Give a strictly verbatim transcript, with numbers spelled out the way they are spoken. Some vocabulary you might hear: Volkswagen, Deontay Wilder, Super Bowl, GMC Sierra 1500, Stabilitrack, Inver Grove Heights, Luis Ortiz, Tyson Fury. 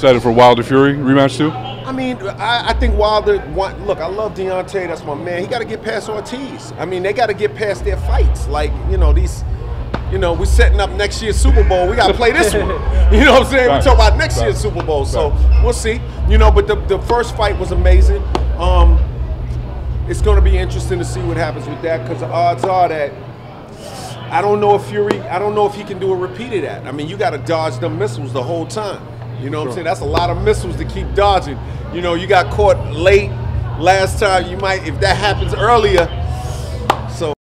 Excited for Wilder Fury rematch too? I mean, I, I think Wilder, want, look, I love Deontay, that's my man. He got to get past Ortiz. I mean, they got to get past their fights. Like, you know, these, you know, we're setting up next year's Super Bowl. We got to play this one. You know what I'm saying? Right. We talk about next right. year's Super Bowl. So right. we'll see. You know, but the, the first fight was amazing. Um, it's going to be interesting to see what happens with that, because the odds are that I don't know if Fury, I don't know if he can do a repeat of that. I mean, you got to dodge them missiles the whole time. You know what sure. I'm saying? That's a lot of missiles to keep dodging. You know, you got caught late last time. You might, if that happens earlier, so.